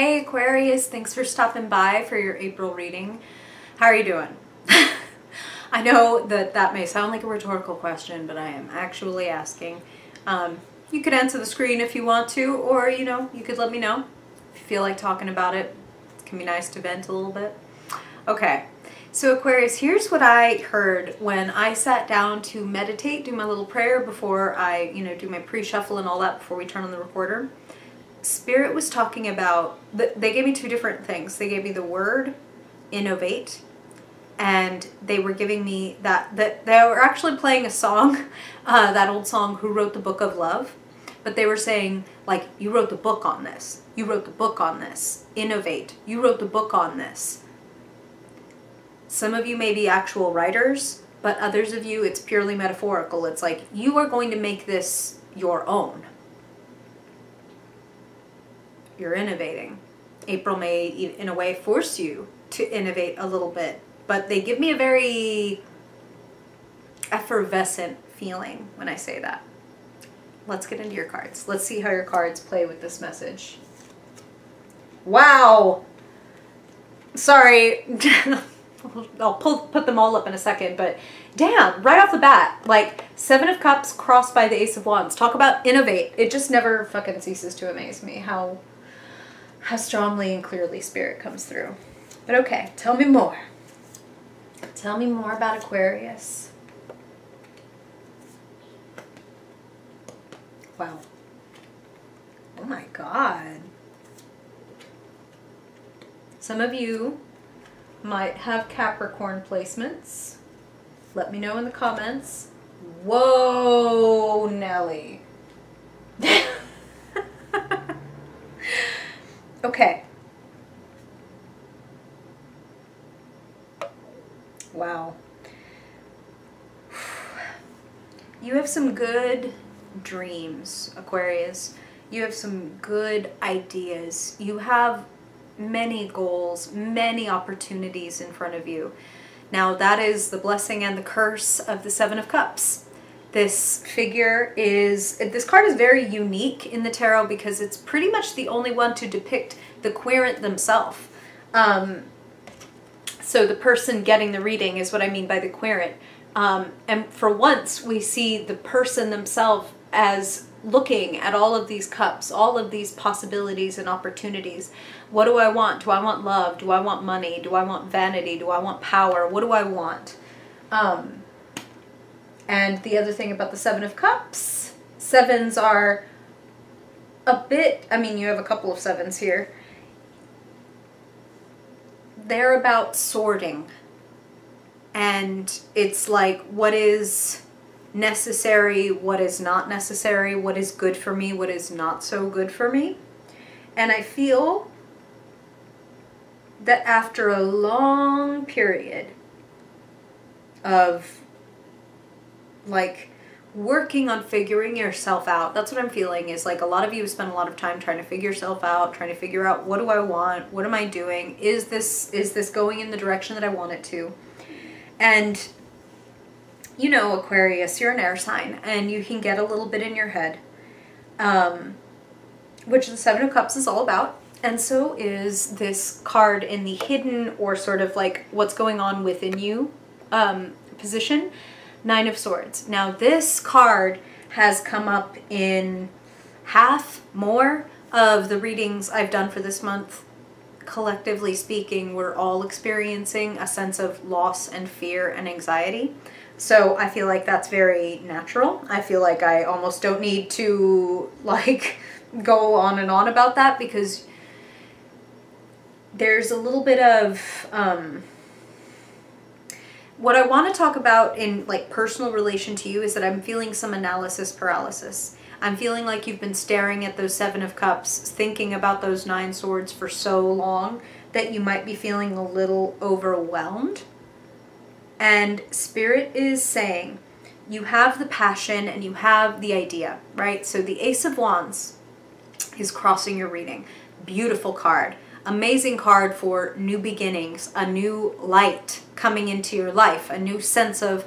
Hey Aquarius, thanks for stopping by for your April reading. How are you doing? I know that may sound like a rhetorical question, but I am actually asking. You could answer the screen if you want to, or you could let me know if you feel like talking about it. It can be nice to vent a little bit. Okay, so Aquarius, here's what I heard when I sat down to meditate, do my little prayer before I, do my pre-shuffle and all that before we turn on the recorder. Spirit was talking about, they gave me two different things. They gave me the word, innovate, and they were giving me that they were actually playing a song, that old song, Who Wrote the Book of Love? But they were saying, like, you wrote the book on this. You wrote the book on this. Innovate. You wrote the book on this. Some of you may be actual writers, but others of you, it's purely metaphorical. It's like, you are going to make this your own. You're innovating. April may, in a way, force you to innovate a little bit, but they give me a very effervescent feeling when I say that. Let's get into your cards. Let's see how your cards play with this message. Wow! Sorry. I'll put them all up in a second, but damn, right off the bat, like Seven of Cups crossed by the Ace of Wands. Talk about innovate. It just never fucking ceases to amaze me how strongly and clearly Spirit comes through. But okay, tell me more. Tell me more about Aquarius. Wow. Oh my God. Some of you might have Capricorn placements. Let me know in the comments. Whoa, Nelly. Okay. Wow. You have some good dreams, Aquarius. You have some good ideas. You have many goals, many opportunities in front of you. Now that is the blessing and the curse of the Seven of Cups. This card is very unique in the tarot because it's pretty much the only one to depict the querent themselves. So the person getting the reading is what I mean by the querent. And for once we see the person themselves as looking at all of these cups, all of these possibilities and opportunities. What do I want? Do I want love? Do I want money? Do I want vanity? Do I want power? What do I want? And the other thing about the Seven of Cups, sevens are a bit, you have a couple of sevens here. They're about sorting. And it's like, what is necessary, what is not necessary, what is good for me, what is not so good for me. And I feel that after a long period of like working on figuring yourself out, that's what I'm feeling is like a lot of you spend a lot of time trying to figure yourself out, trying to figure out what do I want, what am I doing, is this going in the direction that I want it to? And you know, Aquarius, you're an air sign, and you can get a little bit in your head, which the Seven of Cups is all about, and so is this card in the hidden or sort of like what's going on within you position, Nine of Swords. Now this card has come up in half more of the readings I've done for this month. Collectively speaking, we're all experiencing a sense of loss and fear and anxiety. So I feel like that's very natural. I feel like I almost don't need to like go on and on about that because there's a little bit of, what I want to talk about in like personal relation to you is that I'm feeling some analysis paralysis. I'm feeling like you've been staring at those Seven of Cups, thinking about those Nine Swords for so long that you might be feeling a little overwhelmed. And Spirit is saying, you have the passion and you have the idea, right? So the Ace of Wands is crossing your reading. Beautiful card. Amazing card for new beginnings, a new light coming into your life, a new sense of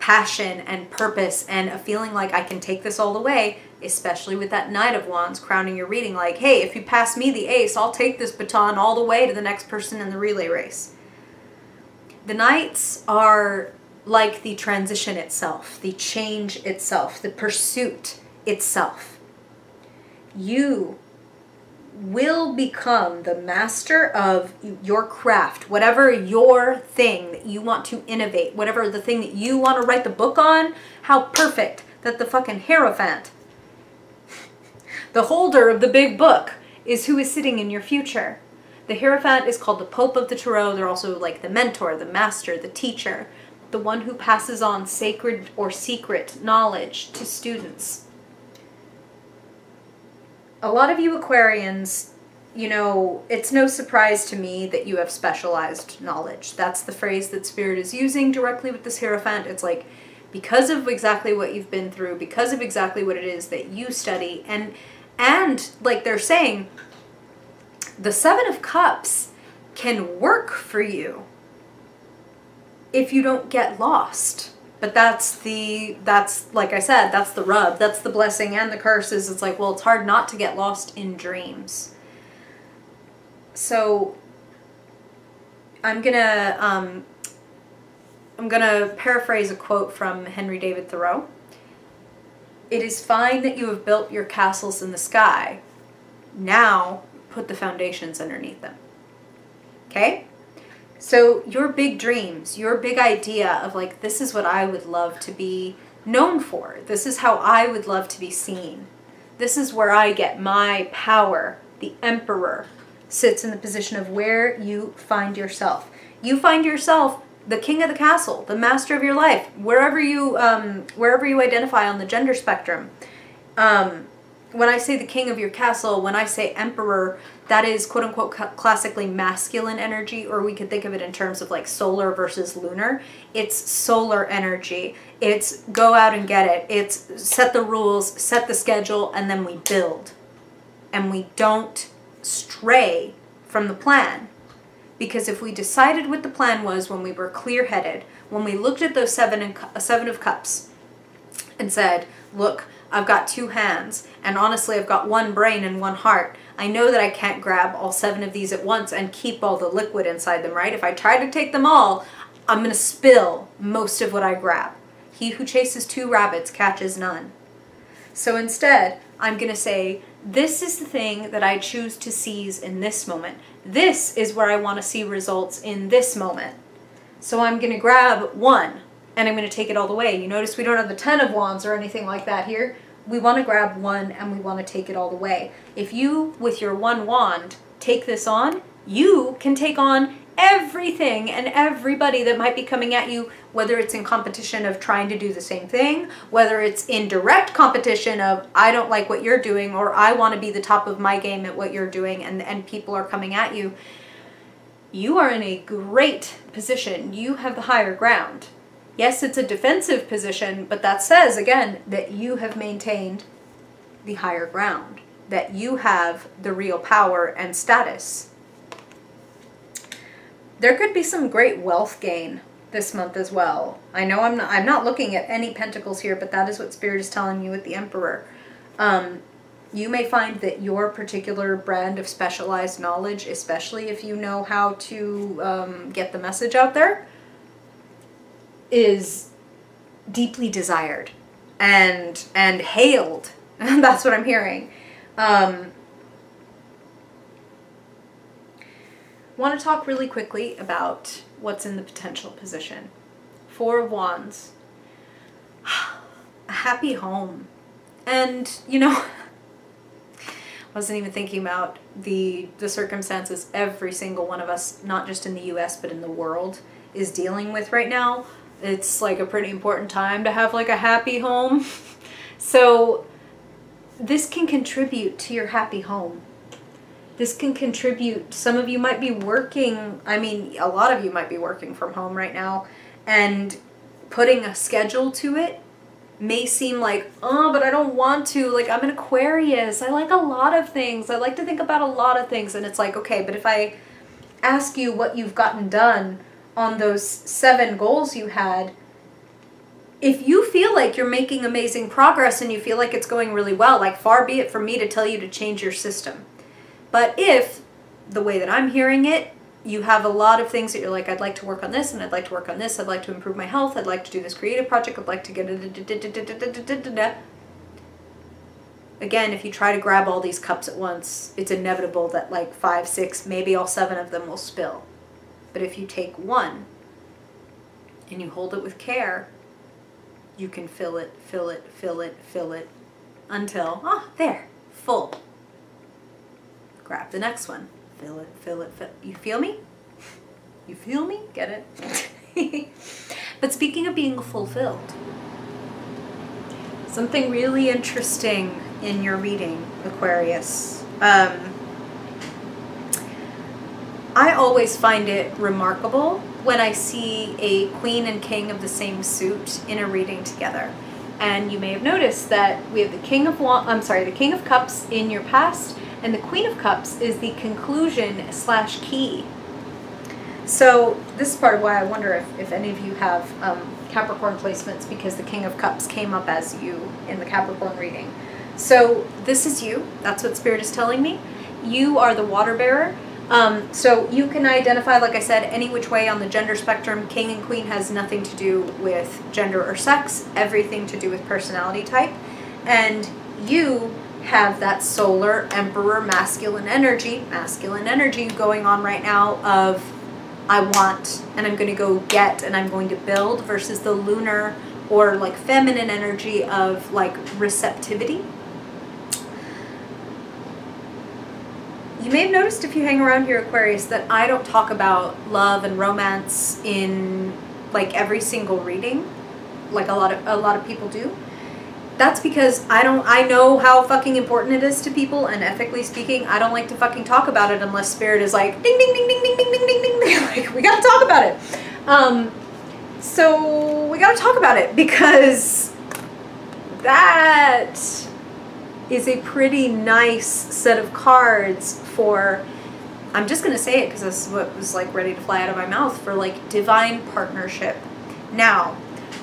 passion and purpose and a feeling like I can take this all the way especially with that Knight of Wands crowning your reading, like, hey, if you pass me the ace, I'll take this baton all the way to the next person in the relay race. The Knights are like the transition itself, the change itself, the pursuit itself. You will become the master of your craft, whatever your thing that you want to innovate, whatever the thing that you want to write the book on. How perfect that the fucking Hierophant, the holder of the big book, is who is sitting in your future. The Hierophant is called the Pope of the Tarot. They're also like the mentor, the master, the teacher, the one who passes on sacred or secret knowledge to students. A lot of you Aquarians, you know, it's no surprise to me that you have specialized knowledge. That's the phrase that Spirit is using directly with this Hierophant. It's like, because of exactly what you've been through, because of exactly what it is that you study, and like they're saying, the Seven of Cups can work for you if you don't get lost. But that's, like I said, that's the rub. That's the blessing and the curses. It's like, well, it's hard not to get lost in dreams. So I'm gonna paraphrase a quote from Henry David Thoreau. It is fine that you have built your castles in the sky. Now put the foundations underneath them. Okay? So your big dreams, your big idea of like, this is what I would love to be known for. This is how I would love to be seen. This is where I get my power. The Emperor sits in the position of where you find yourself. You find yourself the king of the castle, the master of your life, wherever you identify on the gender spectrum. When I say the king of your castle, when I say emperor, that is quote-unquote classically masculine energy, or we could think of it in terms of like solar versus lunar. It's solar energy. It's go out and get it. It's set the rules, set the schedule, and then we build. And we don't stray from the plan. Because if we decided what the plan was when we were clear-headed, when we looked at those seven of cups and said, look, I've got two hands, and honestly, I've got one brain and one heart. I know that I can't grab all seven of these at once and keep all the liquid inside them, right? If I try to take them all, I'm going to spill most of what I grab. He who chases two rabbits catches none. So instead, I'm going to say, this is the thing that I choose to seize in this moment. This is where I want to see results in this moment. So I'm going to grab one. And I'm going to take it all the way. You notice we don't have the Ten of Wands or anything like that here. We want to grab one and we want to take it all the way. If you, with your one wand, take this on, you can take on everything and everybody that might be coming at you, whether it's in competition of trying to do the same thing, whether it's in direct competition of, I don't like what you're doing, or I want to be the top of my game at what you're doing, and people are coming at you. You are in a great position. You have the higher ground. Yes, it's a defensive position, but that says, again, that you have maintained the higher ground, that you have the real power and status. There could be some great wealth gain this month as well. I know I'm not looking at any pentacles here, but that is what Spirit is telling you with the Emperor. You may find that your particular brand of specialized knowledge, especially if you know how to get the message out there, is deeply desired and hailed. That's what I'm hearing. Want to talk really quickly about what's in the potential position. Four of Wands. A happy home. And, you know, wasn't even thinking about the circumstances every single one of us, not just in the US, but in the world, is dealing with right now. It's like a pretty important time to have like a happy home. So this can contribute to your happy home. This can contribute. Some of you might be working. I mean, a lot of you might be working from home right now, and putting a schedule to it may seem like, oh, but I don't want to. Like, I'm an Aquarius. I like a lot of things. I like to think about a lot of things. And it's like, okay, but if I ask you what you've gotten done on those seven goals you had, if you feel like you're making amazing progress and you feel like it's going really well, like far be it from me to tell you to change your system. But if, the way that I'm hearing it, you have a lot of things that you're like, I'd like to work on this and I'd like to work on this, I'd like to improve my health, I'd like to do this creative project, I'd like to get a... Again, if you try to grab all these cups at once, it's inevitable that like 5, 6, maybe all 7 of them will spill. But if you take one and you hold it with care, you can fill it, fill it, fill it, fill it until, ah, there, full. Grab the next one, fill it, fill it, fill it. You feel me? You feel me? Get it? But speaking of being fulfilled, something really interesting in your reading, Aquarius. I always find it remarkable when I see a queen and king of the same suit in a reading together. And you may have noticed that we have the king of cups in your past, and the queen of cups is the conclusion slash key. So this is part of why I wonder if any of you have Capricorn placements, because the king of cups came up as you in the Capricorn reading. So this is you. That's what Spirit is telling me. You are the water bearer. So you can identify, like I said, any which way on the gender spectrum. King and queen has nothing to do with gender or sex, everything to do with personality type. And you have that solar emperor masculine energy going on right now of I want and I'm going to go get and I'm going to build, versus the lunar or like feminine energy of like receptivity. You may have noticed if you hang around here, Aquarius, that I don't talk about love and romance in like every single reading, like a lot of people do. That's because I know how fucking important it is to people, and ethically speaking, I don't like to fucking talk about it unless Spirit is like ding ding ding ding ding ding ding ding ding. Like, we gotta talk about it. So we gotta talk about it, because that is a pretty nice set of cards for, I'm just gonna say it because this is what was like ready to fly out of my mouth, for like divine partnership. Now,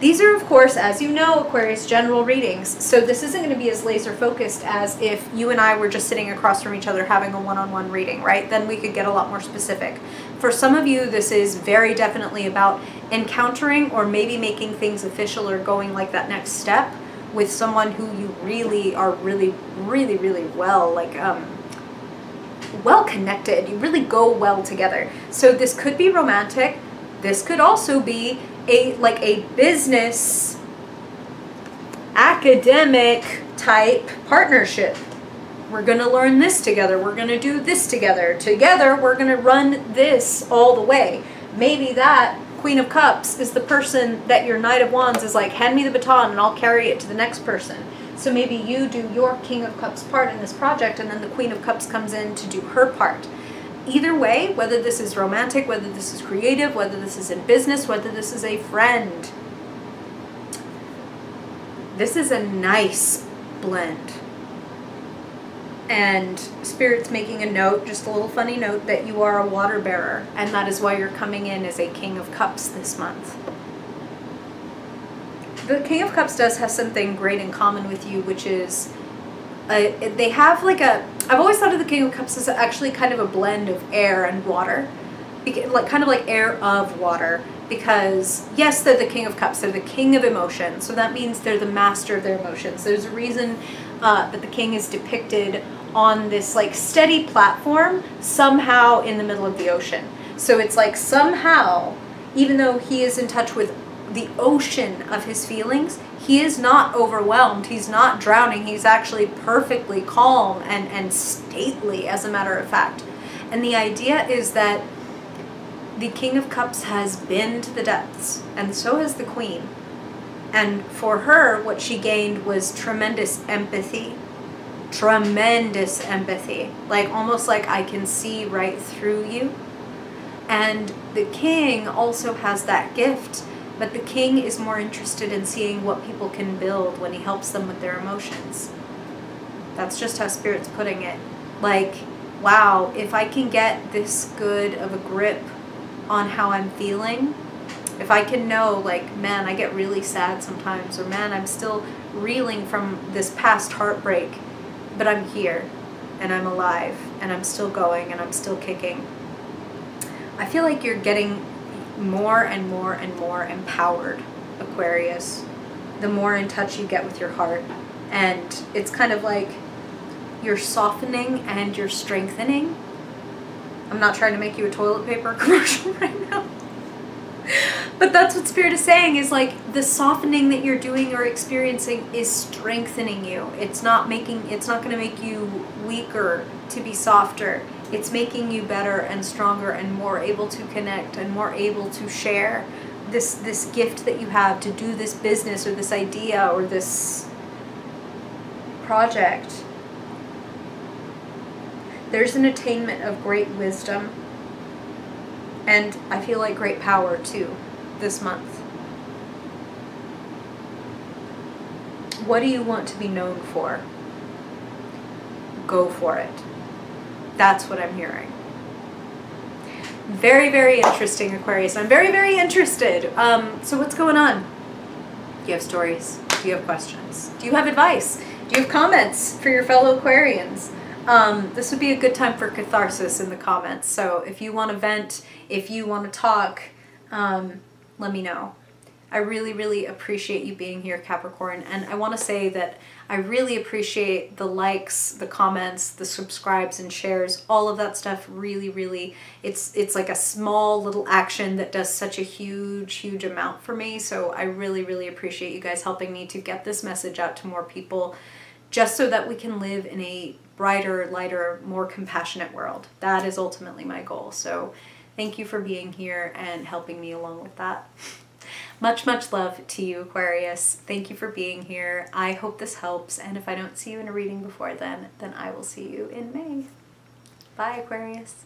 these are, of course, as you know, Aquarius, general readings, so this isn't going to be as laser focused as if you and I were just sitting across from each other having a one-on-one reading, right? Then we could get a lot more specific. For some of you, this is very definitely about encountering or maybe making things official or going like that next step with someone who you really are really well, like, well connected. You really go well together. So this could be romantic. This could also be like a business, academic type partnership. We're going to learn this together. We're going to do this together. Together, we're going to run this all the way. Maybe that Queen of Cups is the person that your Knight of Wands is like, hand me the baton and I'll carry it to the next person. So maybe you do your King of Cups part in this project, and then the Queen of Cups comes in to do her part. Either way, whether this is romantic, whether this is creative, whether this is in business, whether this is a friend, this is a nice blend. And Spirit's making a note, just a little funny note, that you are a water bearer, and that is why you're coming in as a King of Cups this month. The King of Cups does have something great in common with you, which is they have like a, I've always thought of the King of Cups as actually kind of a blend of air and water, like kind of like air of water, because yes, they're the King of Cups, they're the king of emotion, so that means they're the master of their emotions. There's a reason that the king is depicted on this like steady platform somehow in the middle of the ocean. So it's like somehow, even though he is in touch with the ocean of his feelings, he is not overwhelmed, he's not drowning, he's actually perfectly calm and stately, as a matter of fact. And the idea is that the King of Cups has been to the depths, and so has the Queen. And for her, what she gained was tremendous empathy. Tremendous empathy. Like, almost like I can see right through you. And the King also has that gift. But the king is more interested in seeing what people can build when he helps them with their emotions. That's just how Spirit's putting it. Like, wow, if I can get this good of a grip on how I'm feeling, If I can know, like, man, I get really sad sometimes, or man, I'm still reeling from this past heartbreak, but I'm here, and I'm alive, and I'm still going, and I'm still kicking. I feel like you're getting more and more and more empowered, Aquarius, the more in touch you get with your heart. And it's kind of like you're softening and you're strengthening. I'm not trying to make you a toilet paper commercial right now. But that's what Spirit is saying, is like the softening that you're doing or experiencing is strengthening you. It's not going to make you weaker to be softer. It's making you better and stronger and more able to connect and more able to share this gift that you have to do this business or this idea or this project. There's an attainment of great wisdom, and I feel like great power too this month. What do you want to be known for? Go for it. That's what I'm hearing. Very, very interesting, Aquarius. I'm very, very interested. So what's going on? Do you have stories? Do you have questions? Do you have advice? Do you have comments for your fellow Aquarians? This would be a good time for catharsis in the comments. So if you want to vent, if you want to talk, let me know. I really, really appreciate you being here, Capricorn. And I want to say that I really appreciate the likes, the comments, the subscribes and shares, all of that stuff. Really, really, it's like a small little action that does such a huge, huge amount for me. So I really, really appreciate you guys helping me to get this message out to more people, just so that we can live in a brighter, lighter, more compassionate world. That is ultimately my goal. So thank you for being here and helping me along with that. Much, much love to you, Aquarius. Thank you for being here. I hope this helps, and if I don't see you in a reading before then I will see you in May. Bye, Aquarius.